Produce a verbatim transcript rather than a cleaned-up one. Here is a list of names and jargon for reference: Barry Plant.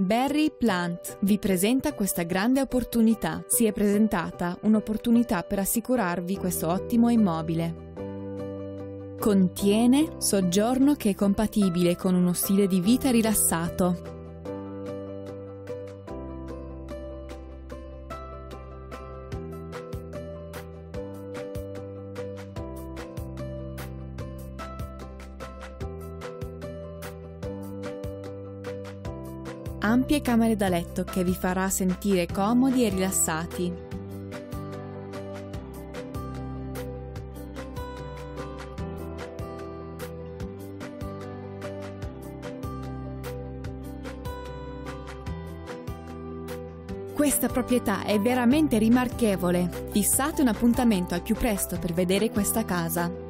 Barry Plant vi presenta questa grande opportunità. Si è presentata un'opportunità per assicurarvi questo ottimo immobile. Contiene soggiorno che è compatibile con uno stile di vita rilassato. Ampie camere da letto che vi farà sentire comodi e rilassati. Questa proprietà è veramente rimarchevole. Fissate un appuntamento al più presto per vedere questa casa.